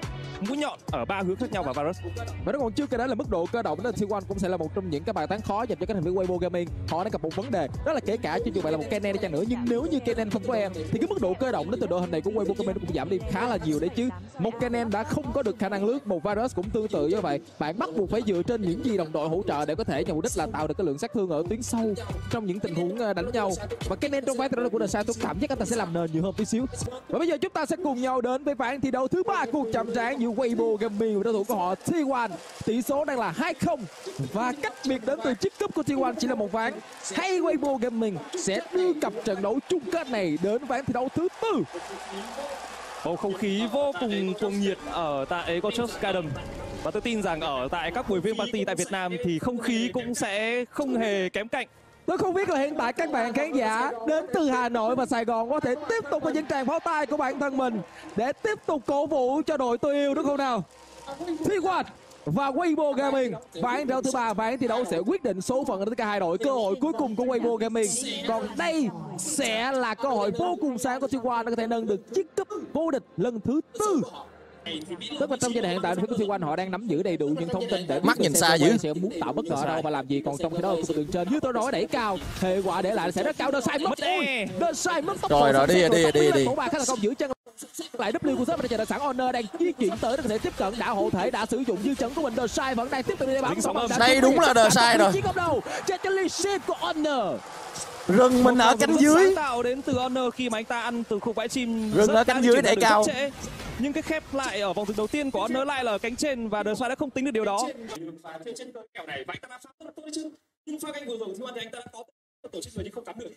mũi nhọn ở ba hướng khác nhau và Varus. Và nó còn chưa kể đó là mức độ cơ động, nên T một cũng sẽ là một trong những cái bài toán khó dành cho các thành viên Weibo Gaming. Họ đang gặp một vấn đề, đó là kể cả cho dù bạn là một Kennen đi chăng nữa, nhưng nếu như Kennen không có em thì cái mức độ cơ động đến từ đội hình này của Weibo Gaming cũng giảm đi khá là nhiều đấy chứ. Một Kennen đã không có được khả năng lướt, một Varus cũng tương tự như vậy. Bạn bắt buộc phải dựa trên những gì đồng đội hỗ trợ để có thể nhằm mục đích là tạo được cái lượng sát thương ở tuyến sâu trong những tình huống đánh nhau. Và Kennen trong ván thi đấu của TheShy tôi cảm giác anh ta sẽ làm nền nhiều hơn tí xíu. Và bây giờ chúng ta sẽ cùng nhau đến với ván thi đấu thứ ba, cuộc chạm trán Weibo Gaming và đối thủ của họ T một. Tỷ số đang là hai không và cách biệt đến từ chiếc cúp của T một chỉ là một ván. Hay Weibo Gaming sẽ đưa cặp trận đấu chung kết này đến ván thi đấu thứ tư. Bầu không khí vô cùng cuồng nhiệt ở tại Gocheok Garden. Và tôi tin rằng ở tại các buổi viên party tại Việt Nam thì không khí cũng sẽ không hề kém cạnh. Tôi không biết là hiện tại các bạn khán giả đến từ Hà Nội và Sài Gòn có thể tiếp tục có những tràng pháo tay của bản thân mình để tiếp tục cổ vũ cho đội tôi yêu đúng không nào? T một và Weibo Gaming, ván thi đấu thứ ba, ván thi đấu sẽ quyết định số phận của cả hai đội. Cơ hội cuối cùng của Weibo Gaming, còn đây sẽ là cơ hội vô cùng sáng của T một để có thể nâng được chiếc cúp vô địch lần thứ tư. Tức là trong giai đoạn hiện tại phía của T một họ đang nắm giữ đầy đủ những thông tin để mắt nhìn xa dữ sẽ muốn tạo bất ngờ đâu và làm gì. Còn trong khi đó đường trên dưới tôi nói đẩy cao, hệ quả để lại sẽ rất cao. TheShy mất TheShy mất tốc độ rồi rồi đi đi đi đi. lại W của Zed và chờ đợi sẵn Oner đang di chuyển tới để có thể tiếp cận. Đã hộ thể, đã sử dụng dư chấn của mình. TheShy vẫn đang tiếp tục đi bám. Đây đúng là TheShy rồi. Chiến công đầu trên cho Lee Sin của Oner. Rừng mình ở cánh dưới. Tạo đến từ Oner khi mà anh ta ăn từ khu vãi chim. Rừng ở cánh dưới để cao. Nhưng cái khép lại ở vòng thực đầu tiên của Oner lại là cánh trên và TheShy đã không tính được điều đó. Nhưng pha canh vừa rồi thì anh ta đã có tổ chức rồi nhưng không cắm được.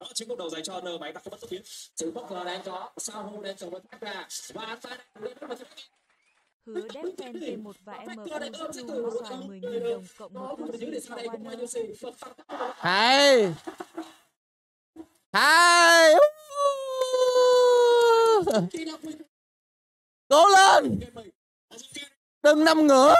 Đó chính cộng đầu dành cho Oner mà anh ta không bắt tốc biến. Chứ bốc là đang có Xiaohu đang chống với thác ra. Và anh ta đang lên và Hứa đem tên tê một và em em sẽ thu xoài mười nghìn đồng cộng một con dưới sau Oner. Hay! Hay! Cố lên! Đừng nằm ngửa!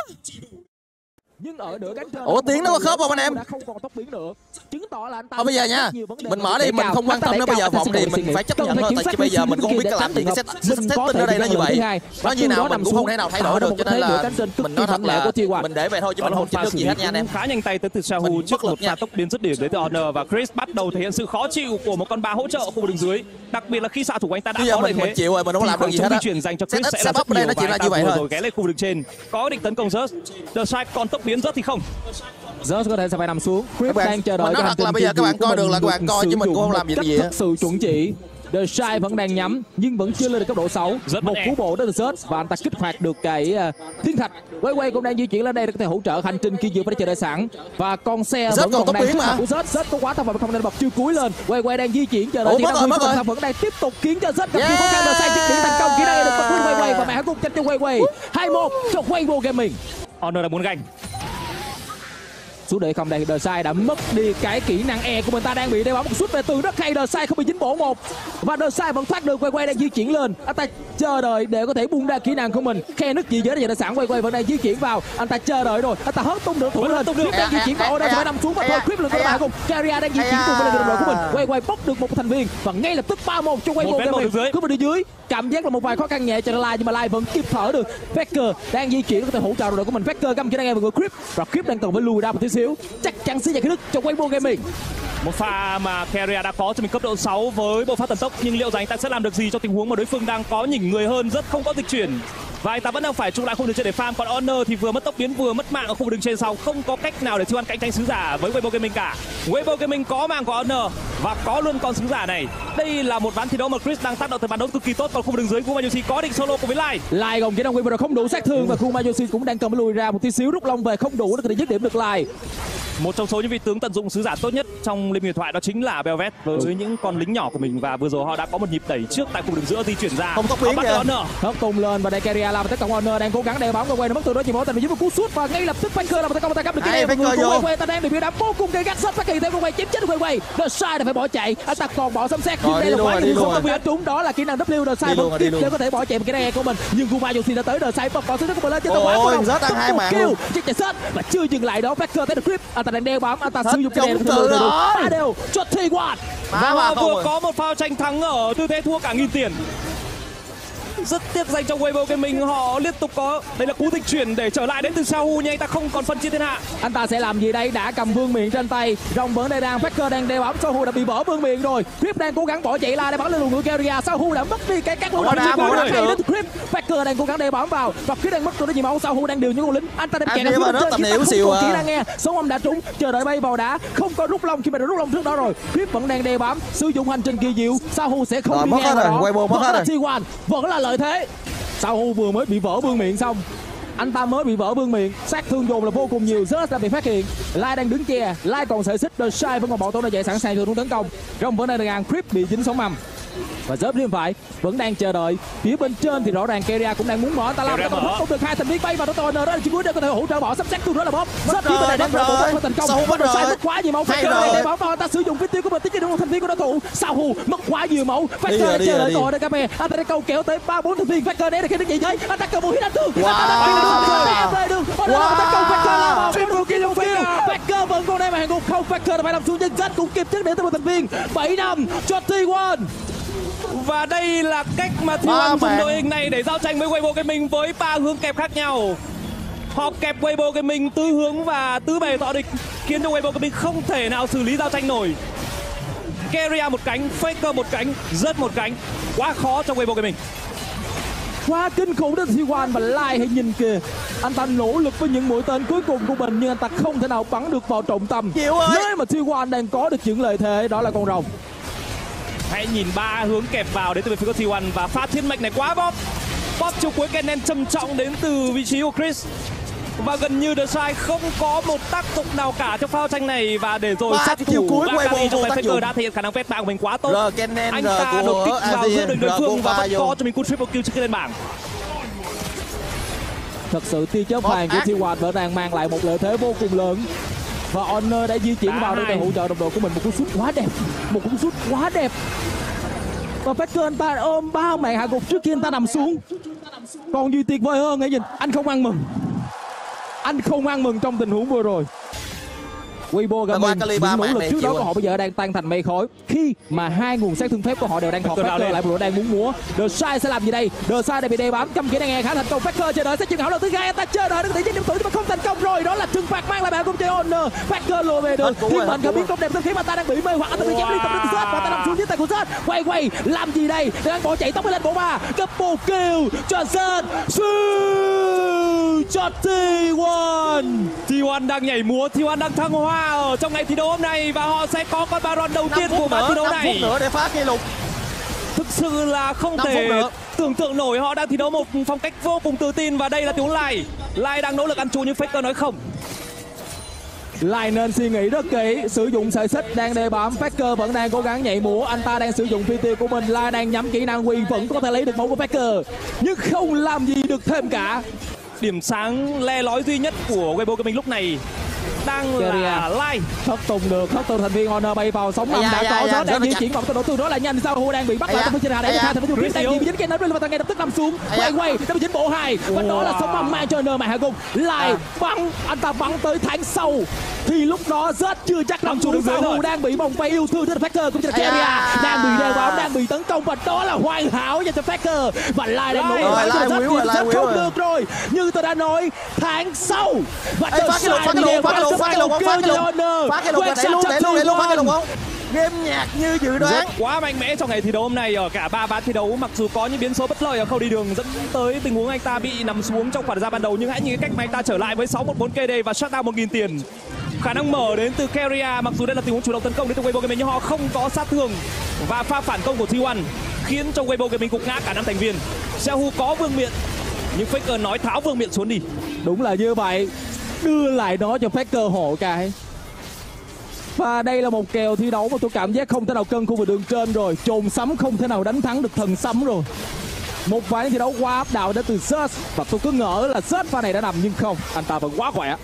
Nhưng ở nửa cánh trên ủa tiếng nó có khớp không anh em? Đã không còn tốc biến nữa. Chứng tỏ là anh ta. Thôi bây giờ nha, mình mở đi, mình không quan tâm nó bây giờ vọng thì mình phải chấp nhận thôi. Tại vì bây giờ mình cũng không biết làm gì cái setting ở đây nó như vậy. Nó như nào mình cũng không thể nào thay đổi được cho nên là mình nói thật là mình để vậy thôi chứ mình không chỉnh được gì hết nha anh em. Khá nhanh tay tới từ Xiaohu trước một pha tốc biến rất điểm đến từ Oner và Chris bắt đầu thể hiện sự khó chịu của một con ba hỗ trợ khu vực đường dưới. Đặc biệt là khi xạ thủ của anh ta đã có lợi thế. Mình chịu rồi, mình không làm được gì hết. Chuyển dành cho Chris sẽ là rất nhiều và anh ta vừa rồi ghé lên khu vực đường trên có định tấn công Zeus. TheShy còn tốc biến rất thì không. Zeus có thể sẽ phải nằm xuống. Krip đang chờ đợi. Mình nói thật là bây giờ các bạn coi được là các bạn coi chứ mình cũng không làm gì gì. Thật sự chuẩn chỉ. TheShy vẫn đang nhắm nhưng vẫn chưa lên được cấp độ sáu. Một cú bộ đến từ Zeus và anh ta kích hoạt được cái thiên thạch. Wayway cũng đang di chuyển lên đây để có thể hỗ trợ hành trình khi vừa phải chờ đợi sẵn và con xe vẫn còn đang kích hoạt của Zeus. Zeus có quá thâm và không nên bật chiêu cuối lên. Wayway đang di chuyển chờ đợi thì đang vẫn đang tiếp tục khiến cho Zeus gặp nhiều khó khăn. TheShy di chuyển thành công kỹ năng được bật lên Wayway và mẹ hắn cũng tranh cho Wayway. hai một cho Weibo Gaming. Oner đã muốn ganh. Xuống để không đây, TheShy đã mất đi cái kỹ năng E của mình ta đang bị đeo bóng một sút về từ rất hay. TheShy không bị dính bổ một và TheShy vẫn thoát được. Wayway đang di chuyển lên, anh ta chờ đợi để có thể buông ra kỹ năng của mình. Khe nứt gì giữa để giành sẵn. Wayway vẫn đang di chuyển vào, anh ta chờ đợi rồi, anh ta hất tung được thủ lên. Krip đang di chuyển vào, Oner phải nằm xuống và thôi. Krip lượt các bạn cùng Keria đang di chuyển cùng với đồng đội của mình. Wayway bóc được một thành viên và ngay lập tức ba một cho Wayway. Cứ bên dưới cảm giác là một vài khó khăn nhẹ cho Lai nhưng mà Lai vẫn kịp thở được. Faker đang di chuyển có thể hỗ trợ đội của mình. Faker găm kỹ năng E vào người Krip và Krip đang cần phải lùi ra một tí xíu. Chắc chắn sẽ giành cái đứt cho Weibo Gaming. Một pha mà Keria đã có cho mình cấp độ sáu với bộ phát tần tốc. Nhưng liệu rằng anh ta sẽ làm được gì trong tình huống mà đối phương đang có nhỉnh người hơn, rất không có dịch chuyển. Và anh ta vẫn đang phải trụ lại không được trên để farm. Còn Oner thì vừa mất tốc biến vừa mất mạng ở khu vực đường trên sau. Không có cách nào để siêu ăn cạnh tranh sứ giả với Weibo Gaming cả. Weibo Gaming có mạng của Oner và có luôn con sứ giả này. Đây là một ván thi đấu mà Chris đang tác động tới bàn đấu cực kỳ tốt. Còn khu vực đường dưới Gumayusi có định solo cùng với Lai. Lai gồng kỹ năng Weibo không đủ sát thương và Gumayusi cũng đang cầm lùi ra một tí xíu. Rút long về không đủ để có thể dứt điểm được Lai. Một trong số những vị tướng tận dụng sứ giả tốt nhất trong Liên minh huyền thoại đó chính là Belvet với ừ. những con lính nhỏ của mình và vừa rồi họ đã có một nhịp đẩy trước tại khu đường giữa di chuyển ra. Không tốc biến nữa. Hất tung lên và đây Keria làm một tấn công. Oner đang cố gắng đè bóng và quay nó mất từ đó chỉ mỗi tình với một cú sút và ngay lập tức Faker làm một tấn công và cắt được cái này. Faker quay ta đang bị biểu đá vô cùng gây gắt sát và kỳ theo quay chém chết quay quay. TheShy đã phải bỏ chạy. Anh ta còn bỏ sấm sét nhưng đây là quá nhiều không tốc biến trúng đó là kỹ năng W. TheShy vẫn tiếp để có thể bỏ chạy một cái này của mình nhưng Gumayusi đã tới. TheShy bật vào sút của mình lên trên tàu hỏa của mình. Và chưa dừng lại đó Faker tới được Krip. Đang đeo bám, anh ta sử dụng cái đèn từ từ ba đều cho T một và vừa có một pha tranh thắng ở tư thế thua cả nghìn tiền. Rất tiếc dành cho Weibo Gaming, họ liên tục có đây là cú dịch chuyển để trở lại đến từ Xiaohu nhưng anh ta không còn phân chia thiên hạ. Anh ta sẽ làm gì đây? Đã cầm vương miện trên tay, rồng vẫn đây đang Faker đang đeo bám. Xiaohu đã bị vỡ vương miện rồi. Krip đang cố gắng bỏ chạy la để bắn lên lùi người Keria. Xiaohu đã mất đi cái các lối đá của đội này đến Krip. Faker đang cố gắng đeo bám vào và Krip đang mất rồi đó gì máu. Xiaohu đang điều những con lính, anh ta đem kẹt ở phía trên. Kỹ năng xìu à. Kỹ năng nghe, số âm đã trúng, chờ đợi bay vào đá, không có rút long khi mà đã rút long trước đó rồi. Krip vẫn đang đeo bám, sử dụng hành trình kỳ diệu. Xiaohu sẽ không bị Weibo vẫn là lợi thế. Xiaohu vừa mới bị vỡ vương miện xong, anh ta mới bị vỡ vương miện, sát thương dồn là vô cùng nhiều. Zeus đã bị phát hiện, Lai đang đứng che, Lai còn sợi xích. TheShy vẫn còn bọn tôi đã dậy sẵn sàng cho tấn công. Rồng vẫn đang được ăn, Krip bị dính sóng mầm và Zeus bên phải vẫn đang chờ đợi. Phía bên trên thì rõ ràng Keria cũng đang muốn bỏ, ta làm nó không được. Hai thành viên bay vào đó, đó là chỉ cuối để có thể hỗ trợ bỏ sắp chắc tôi đó là bóp. Zeus bên này đang có thành công, TheShy mất quá nhiều máu. Faker đang bỏ vào, ta sử dụng cái tiêu của mình tới đúng thành viên của đối thủ. Xiaohu mất quá nhiều máu. Faker chờ đợi tội đây các mẹ, anh ta đã câu kéo tới ba bốn thành viên. Faker đấy là cái đứng gì đấy, anh ta cầm một hit anh thương. Faker vẫn còn đây mà hàng gục không. Faker phải làm xuống nhưng Zed cũng kịp trước để tới một thành viên. Bảy năm cho tê một. Và đây là cách mà tê một dùng đội hình này để giao tranh với Weibo Gaming với ba hướng kẹp khác nhau. Họ kẹp Weibo Gaming tứ hướng và tứ bề tọa địch khiến cho Weibo Gaming không thể nào xử lý giao tranh nổi. Keria một cánh, Faker một cánh, Zed một cánh, quá khó cho Weibo Gaming. quá kinh khủng đến tê một. Và Lai hãy nhìn kìa, anh ta nỗ lực với những mũi tên cuối cùng của mình nhưng anh ta không thể nào bắn được vào trọng tâm. Nơi mà tê một đang có được những lợi thế đó là con rồng. Hãy nhìn ba hướng kẹp vào đến từ phía của tê một và phát thiết mạch này quá bóp. Bóp chiều cuối Kennen trầm trọng đến từ vị trí của Chris. Và gần như TheShy không có một tác dụng nào cả trong pha tranh này. Và để rồi sát thủ của Akali trong tay Faker đã thể hiện khả năng phép bảng của mình quá tốt. Anh ta đột kích vào giữa đường đối phương và vẫn có cho mình cú triple kill trước khi lên bảng. Thật sự tia chớp vàng của tê một vẫn đang mang lại một lợi thế vô cùng lớn. Và Oner đã di chuyển vào đây để hỗ trợ đồng đội của mình. Một cú sút quá đẹp, một cú sút quá đẹp. Và Faker anh ta ôm bao mạng hạ gục trước khi anh ta nằm xuống. Còn gì tuyệt vời hơn, hãy nhìn, anh không ăn mừng. Anh không ăn mừng trong tình huống vừa rồi. Weibo Gaming, những nỗ lực trước đó của họ bây giờ đang tan thành mây khói khi mà hai nguồn sát thương phép của họ đều đang thọt. Faker lại một đang muốn múa. TheShy sẽ làm gì đây? TheShy đã bị đè bám, cầm kỹ năng nghe khá thành công. Faker chờ đợi sẽ chừng hảo đầu thứ hai, anh ta chờ đợi được tỷ trên điểm tử nhưng mà không thành công rồi. Đó là trừng phạt mang lại bàn công cho Oner. Faker lùa về được. Thiên mệnh không biết công đẹp tâm khiến mà ta đang bị mê hoặc. Anh ta bị chém liên tục đến Zed và ta nằm xuống dưới tay của Zed. Quay quay làm gì đây? Đang bỏ chạy tốc lên bộ ba, double kill cho Zed. Cho tê một. tê một đang nhảy múa, tê một đang thăng hoa ở trong ngày thi đấu hôm nay và họ sẽ có con Baron đầu tiên của màn thi đấu này. năm phút nữa để phá kỷ lục. Thực sự là không thể tưởng tượng nổi, họ đang thi đấu một phong cách vô cùng tự tin và đây là tiếng Lai. Lai đang nỗ lực ăn chú nhưng Faker nói không. Lai nên suy nghĩ rất kỹ, sử dụng sợi xích đang đề bám. Faker vẫn đang cố gắng nhảy múa, anh ta đang sử dụng pê tê của mình. Lai đang nhắm kỹ năng quyền vẫn có thể lấy được mẫu của Faker nhưng không làm gì được thêm cả. Điểm sáng le lói duy nhất của Weibo Gaming lúc này đang là Lai. Thất tùng được, thất tùng thành viên Oner bay vào sóng năm đã có gió đang di chuyển vòng tốc độ tương đối là nhanh. Xiaohu đang bị bắt lại trong trên hạ để hai thành viên Krip đang dính cái nấm lên và ta ngay lập tức nằm xuống. Quay quay trong chính bộ hai và đó là sóng năm mang cho Oner mà hạ gục. Lai bắn, anh ta bắn tới tháng sau thì lúc đó Zed chưa chắc nằm xuống. Xiaohu đang bị vòng vây yêu thương cho Faker cũng như là Keria đang bị đè bám, đang bị tấn công và đó là hoàn hảo dành cho Faker và Lai đang nổi bật cho Zed không được rồi. Như tôi đã nói tháng sau và TheShy phát cái lục, phát cái lục, phát cái lục, để luôn, để luôn, để luôn, phát cái lục không? Game nhạc như dự đoán. Quá mạnh mẽ trong ngày thi đấu hôm nay ở cả ba ván thi đấu, mặc dù có những biến số bất lợi ở khâu đi đường dẫn tới tình huống anh ta bị nằm xuống trong khoảng ra ban đầu nhưng hãy nhìn cái cách mà anh ta trở lại với sáu một bốn KD và shutdown một nghìn tiền. Khả năng mở đến từ Keria, mặc dù đây là tình huống chủ động tấn công đến từ Weibo Gaming nhưng họ không có sát thương và pha phản công của tê một khiến cho Weibo Gaming gục ngã cả năm thành viên. Xiaohu có vương miện nhưng Faker nói tháo vương miện xuống đi. Đúng là như vậy. Đưa lại nó cho Faker hộ cái. Và đây là một kèo thi đấu mà tôi cảm giác không thể nào cân khu vực đường trên rồi. Chồn sấm không thể nào đánh thắng được thần sấm rồi. Một ván thi đấu quá áp đảo đến từ Zeus. Và tôi cứ ngỡ là Zeus pha này đã nằm nhưng không, anh ta vẫn quá khỏe.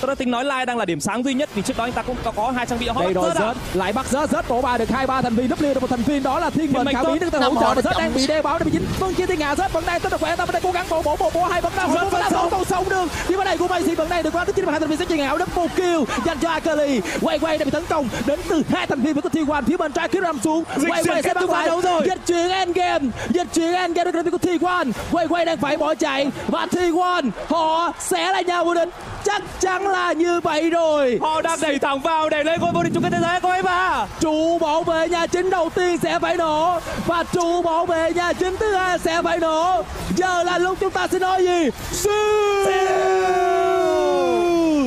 Tôi đã tính nói Lai đang là điểm sáng duy nhất vì trước đó anh ta cũng có hai trang bị hot. Đây rồi Zed, lại bắt Zed, Zed bổ ba được hai ba thành viên, W được một thành viên đó là Thiên Mệnh khả biến đến từ hỗ trợ và Zed đang bị đeo bám để bị dính. Vâng chia thiên hạ Zed vẫn đang rất là khỏe, anh ta vẫn đang cố gắng bổ bổ bổ bổ hai vẫn đang vẫn đang không còn sống được. Nhưng mà đây của Gumayusi vẫn đang được qua đến chín hai thành viên sẽ chia ngạo đến một kill dành cho Akali. Quay quay đã bị tấn công đến từ hai thành viên với tê một phía bên trái kiếm nằm xuống. Quay quay sẽ bắt lại đấu rồi. Dịch chuyển end game, dịch chuyển end game đến từ tê một. Quay quay đang phải bỏ chạy và tê một họ sẽ là nhà vô địch. Chắc chắn là như vậy rồi. Họ đang đẩy thẳng vào để lên ngôi vô địch chung kết thế giới. Có ấy mà trụ bảo vệ nhà chính đầu tiên sẽ phải nổ và trụ bảo vệ nhà chính thứ hai sẽ phải nổ. Giờ là lúc chúng ta sẽ nói gì?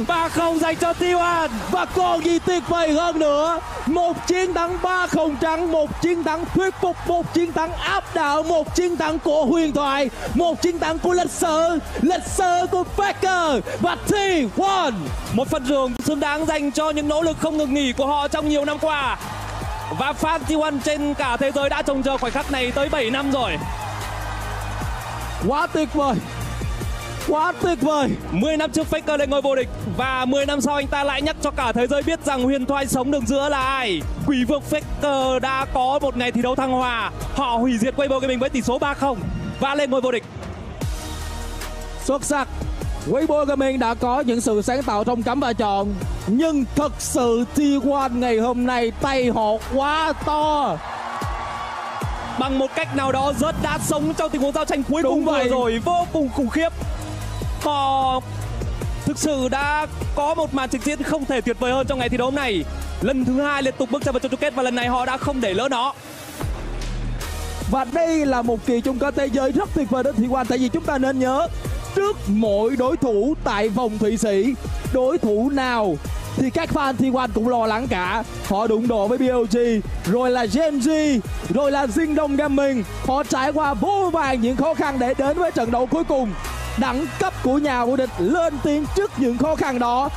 Ba không dành cho tê một và còn gì tuyệt vời hơn nữa. Một chiến thắng ba không trắng, một chiến thắng thuyết phục, một chiến thắng áp đảo, một chiến thắng của huyền thoại, một chiến thắng của lịch sử, lịch sử của Faker và tê một. Một phần thưởng xứng đáng dành cho những nỗ lực không ngừng nghỉ của họ trong nhiều năm qua. Và fan tê một trên cả thế giới đã trông chờ khoảnh khắc này tới bảy năm rồi. Quá tuyệt vời. Quá tuyệt vời. mười năm trước Faker lên ngôi vô địch và mười năm sau anh ta lại nhắc cho cả thế giới biết rằng huyền thoại sống đường giữa là ai. Quỷ vực Faker đã có một ngày thi đấu thăng hoa. Họ hủy diệt Weibo Gaming với tỷ số ba không và lên ngôi vô địch. Xuất sắc. Weibo Gaming đã có những sự sáng tạo trong cắm và chọn nhưng thật sự tê một ngày hôm nay tay họ quá to. Bằng một cách nào đó Zed đã sống trong tình huống giao tranh cuối cùng vừa rồi vô cùng khủng khiếp. Họ thực sự đã có một màn trình diễn không thể tuyệt vời hơn trong ngày thi đấu hôm nay. Lần thứ hai liên tục bước ra vào chung kết và lần này họ đã không để lỡ nó. Và đây là một kỳ chung kết thế giới rất tuyệt vời đến T một, tại vì chúng ta nên nhớ, trước mỗi đối thủ tại vòng Thụy Sĩ, đối thủ nào thì các fan T một cũng lo lắng cả. Họ đụng độ với bê lờ giê, rồi là Gen G, rồi là Dinh Đông Gaming. Họ trải qua vô vàng những khó khăn để đến với trận đấu cuối cùng. Đẳng cấp của nhà vô địch lên tiếng trước những khó khăn đó.